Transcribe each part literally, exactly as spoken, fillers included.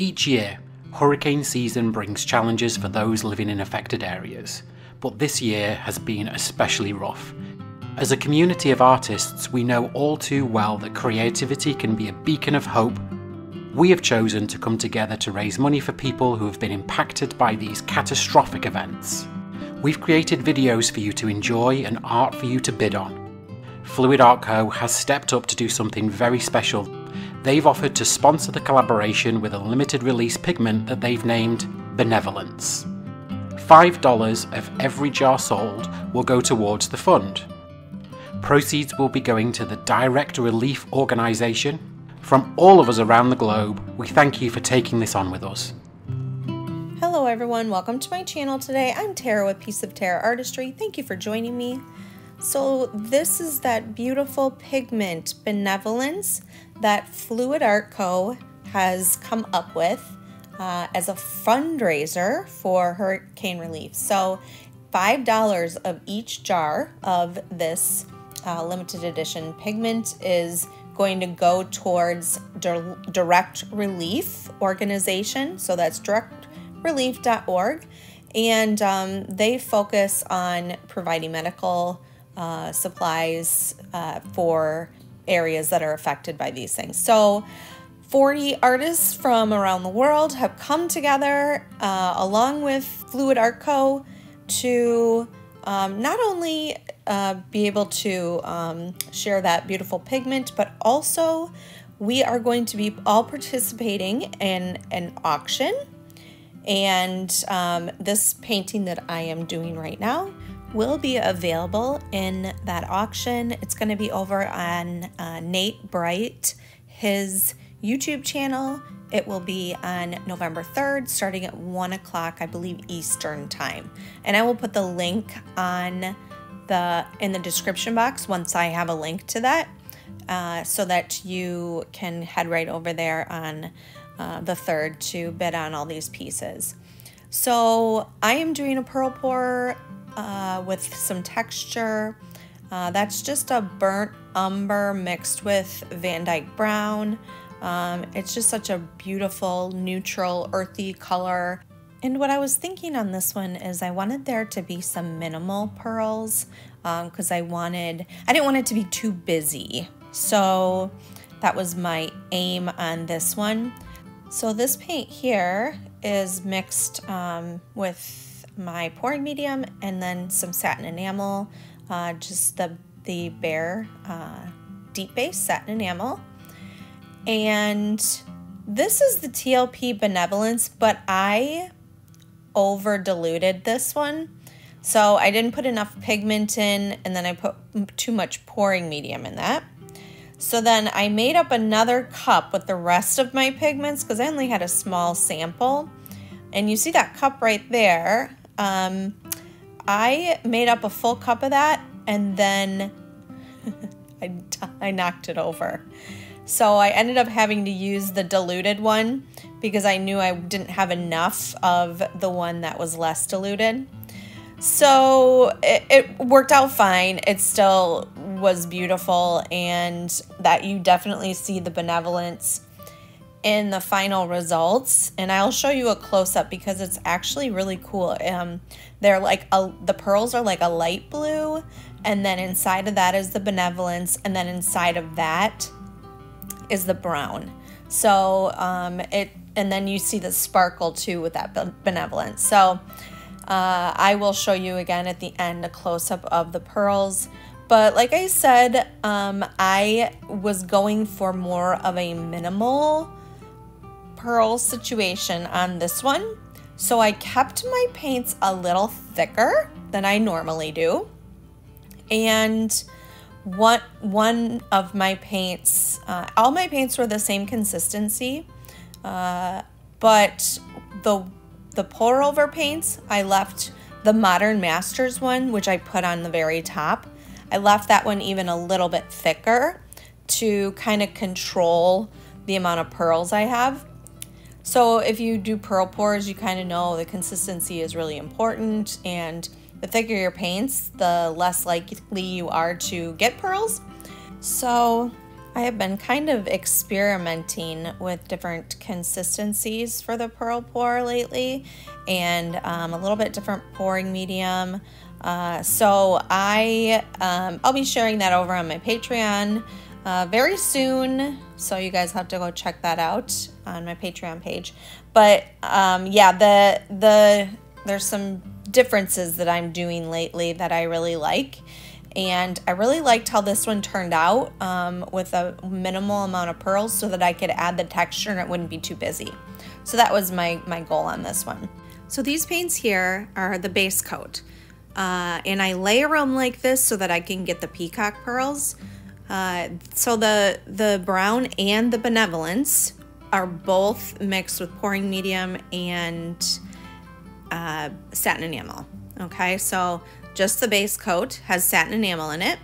Each year, hurricane season brings challenges for those living in affected areas, but this year has been especially rough. As a community of artists, we know all too well that creativity can be a beacon of hope. We have chosen to come together to raise money for people who have been impacted by these catastrophic events. We've created videos for you to enjoy and art for you to bid on. Fluid Art Co has stepped up to do something very special. They've offered to sponsor the collaboration with a limited release pigment that they've named Benevolence. five dollars of every jar sold will go towards the fund. Proceeds will be going to the Direct Relief organisation. From all of us around the globe, we thank you for taking this on with us. Hello everyone, welcome to my channel today. I'm Tara with Pieces of Tara Artistry. Thank you for joining me. So this is that beautiful pigment, Benevolence, that Fluid Art Co has come up with uh, as a fundraiser for hurricane relief. So five dollars of each jar of this Uh, limited edition pigment is going to go towards Dir- Direct Relief organization. So that's direct relief dot org. And um, they focus on providing medical uh, supplies uh, for areas that are affected by these things. So forty artists from around the world have come together uh, along with Fluid Art Co to um, not only Uh, be able to um, share that beautiful pigment, but also we are going to be all participating in an auction. And um, this painting that I am doing right now will be available in that auction. It's going to be over on uh, Nate Bright, his YouTube channel. It will be on November third, starting at one o'clock, I believe, Eastern time. And I will put the link on The, in the description box once I have a link to that, uh, so that you can head right over there on uh, the third to bid on all these pieces. So I am doing a pearl pour uh, with some texture. Uh, that's just a burnt umber mixed with Van Dyke brown. Um, it's just such a beautiful, neutral, earthy color. And what I was thinking on this one is I wanted there to be some minimal pearls because um, I wanted, I didn't want it to be too busy. So that was my aim on this one. So this paint here is mixed um, with my pouring medium and then some satin enamel, uh, just the, the bare uh, deep base satin enamel. And this is the T L P Benevolence, but I over diluted this one, so I didn't put enough pigment in, and then I put too much pouring medium in that. So then I made up another cup with the rest of my pigments because I only had a small sample, and you see that cup right there. um, I made up a full cup of that, and then I, I knocked it over, so I ended up having to use the diluted one because I knew I didn't have enough of the one that was less diluted. So it, it worked out fine. It still was beautiful, and that you definitely see the Benevolence in the final results. And I'll show you a close-up because it's actually really cool. Um, they're like a, the pearls are like a light blue, and then inside of that is the Benevolence, and then inside of that is the brown. So um, it and then you see the sparkle too with that Benevolence. So uh, I will show you again at the end a close-up of the pearls. But like I said, um, I was going for more of a minimal pearl situation on this one. So I kept my paints a little thicker than I normally do. And One, one of my paints, uh, all my paints were the same consistency, uh, but the, the pour over paints, I left the Modern Masters one, which I put on the very top. I left that one even a little bit thicker to kind of control the amount of pearls I have. So if you do pearl pours, you kind of know the consistency is really important, and the thicker your paints, the less likely you are to get pearls. So I I have been kind of experimenting with different consistencies for the pearl pour lately, and um, a little bit different pouring medium. Uh, so I, um, I'll be sharing that over on my Patreon uh, very soon. So you guys have to go check that out on my Patreon page. But um, yeah, the the there's some differences that I'm doing lately that I really like. And I really liked how this one turned out um, with a minimal amount of pearls so that I could add the texture and it wouldn't be too busy. So that was my, my goal on this one. So these paints here are the base coat. Uh, and I layer them like this so that I can get the peacock pearls. Uh, so the, the brown and the Benevolence are both mixed with pouring medium and uh, satin enamel. Okay, so just the base coat has satin enamel in it.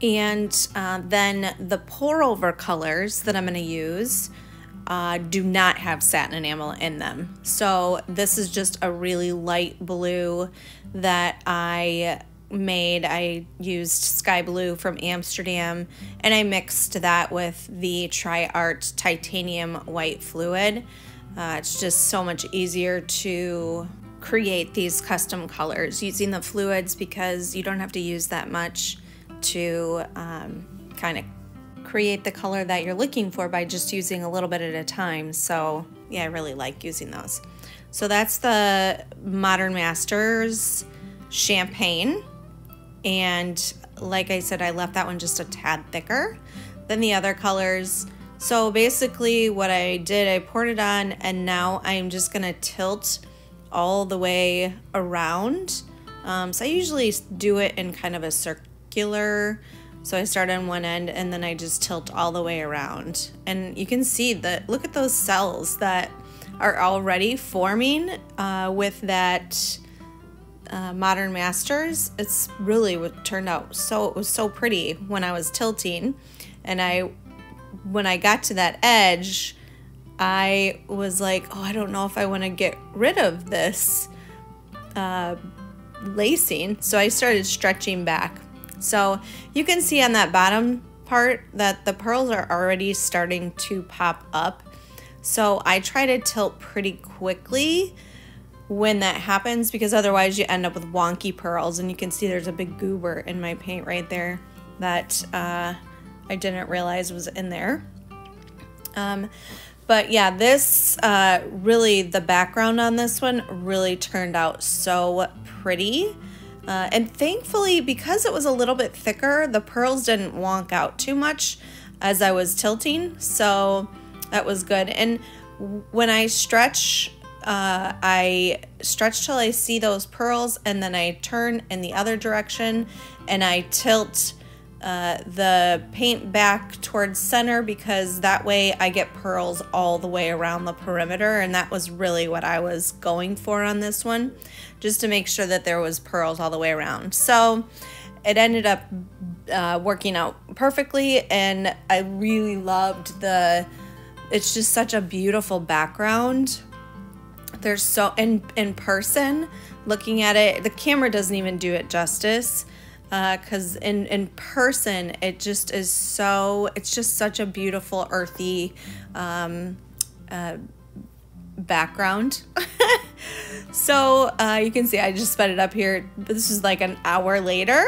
And uh, then the pour over colors that I'm gonna use uh, do not have satin enamel in them. So this is just a really light blue that I made. I used sky blue from Amsterdam and I mixed that with the TriArt titanium white fluid. Uh, it's just so much easier to create these custom colors using the fluids because you don't have to use that much to um, kind of create the color that you're looking for by just using a little bit at a time. So yeah, I really like using those. So that's the Modern Masters champagne, and like I said, I left that one just a tad thicker than the other colors. So basically what I did, I poured it on, and now I'm just gonna tilt all the way around. Um, so I usually do it in kind of a circular, so I start on one end and then I just tilt all the way around. And you can see that, look at those cells that are already forming uh, with that uh, Modern Masters. It's really what turned out. So it was so pretty when I was tilting, and I when I got to that edge, I was like, oh, I don't know if I want to get rid of this uh, lacing. So I started stretching back. So you can see on that bottom part that the pearls are already starting to pop up. So I try to tilt pretty quickly when that happens, because otherwise you end up with wonky pearls. And you can see there's a big goober in my paint right there that uh, I didn't realize was in there. Um, But yeah, this, uh, really, the background on this one really turned out so pretty. Uh, and thankfully, because it was a little bit thicker, the pearls didn't wonk out too much as I was tilting. So that was good. And when I stretch, uh, I stretch till I see those pearls, and then I turn in the other direction and I tilt Uh, the paint back towards center, because that way I get pearls all the way around the perimeter, and that was really what I was going for on this one, just to make sure that there was pearls all the way around. So it ended up uh, working out perfectly, and I really loved the, it's just such a beautiful background. There's so, in, in person, looking at it, the camera doesn't even do it justice. Because uh, in, in person, it just is so, it's just such a beautiful earthy um, uh, background. So uh, you can see I just sped it up here. This is like an hour later,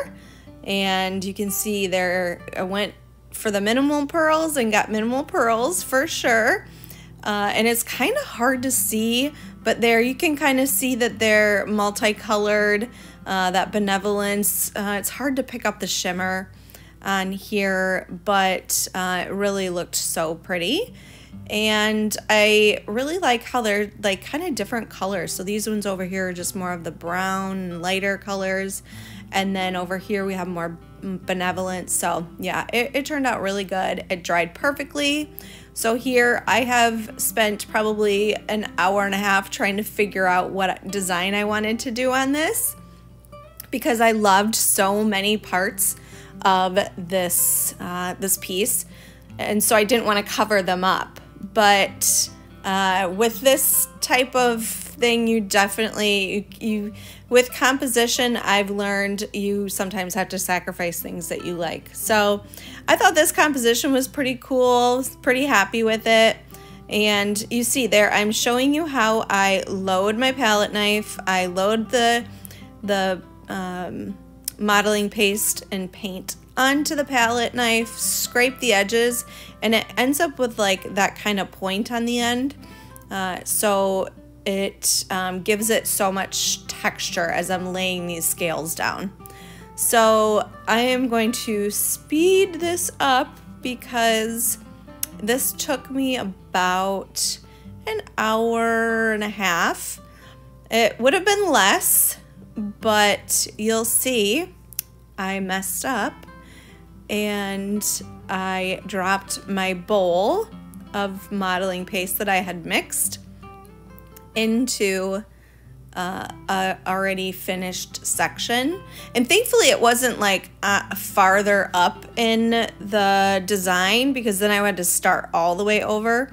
and you can see there I went for the minimal pearls and got minimal pearls for sure. Uh, and it's kind of hard to see, but there you can kind of see that they're multicolored. Uh, that Benevolence, uh, it's hard to pick up the shimmer on here, but uh, it really looked so pretty. And I really like how they're like kind of different colors. So these ones over here are just more of the brown, lighter colors. And then over here we have more Benevolence. So yeah, it, it turned out really good. It dried perfectly. So here I have spent probably an hour and a half trying to figure out what design I wanted to do on this, because I loved so many parts of this uh, this piece, and so I didn't want to cover them up. But uh, with this type of thing, you definitely, you, you with composition, I've learned you sometimes have to sacrifice things that you like. So I thought this composition was pretty cool, pretty happy with it. And you see there, I'm showing you how I load my palette knife. I load the, the um, modeling paste and paint onto the palette knife, scrape the edges, and it ends up with like that kind of point on the end. Uh, so it um, gives it so much texture as I'm laying these scales down. So I am going to speed this up because this took me about an hour and a half. It would have been less, but you'll see I messed up and I dropped my bowl of modeling paste that I had mixed into uh, a already finished section. And thankfully it wasn't like uh, farther up in the design, because then I had to start all the way over.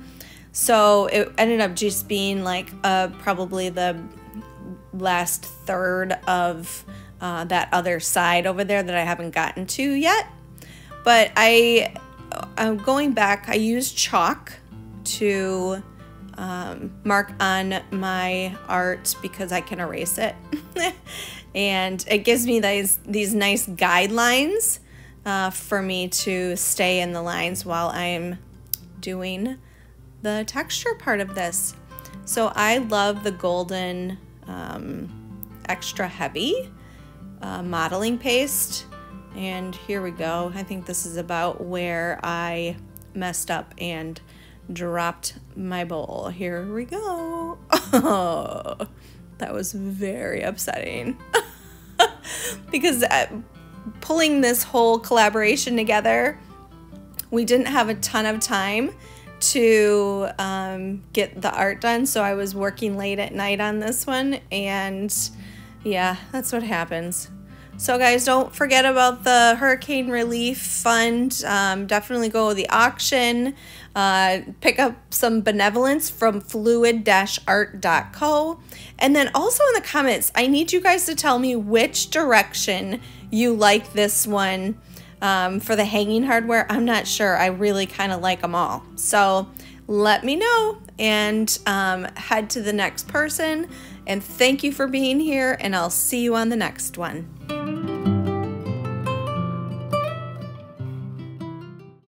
So it ended up just being like uh, probably the last third of uh, that other side over there that I haven't gotten to yet. But I, I'm going back, I used chalk to Um, mark on my art because I can erase it. And it gives me these, these nice guidelines uh, for me to stay in the lines while I'm doing the texture part of this. So I love the golden um, extra heavy uh, modeling paste. And here we go. I think this is about where I messed up and dropped my bowl. Here we go. Oh, that was very upsetting because uh, pulling this whole collaboration together, we didn't have a ton of time to um, get the art done. So I was working late at night on this one, and yeah, that's what happens. So guys, don't forget about the Hurricane Relief Fund. Um, definitely go to the auction. Uh, pick up some Benevolence from fluid art co. And then also in the comments, I need you guys to tell me which direction you like this one um, for the hanging hardware. I'm not sure. I really kind of like them all. So let me know and um, head to the next person. And thank you for being here, and I'll see you on the next one.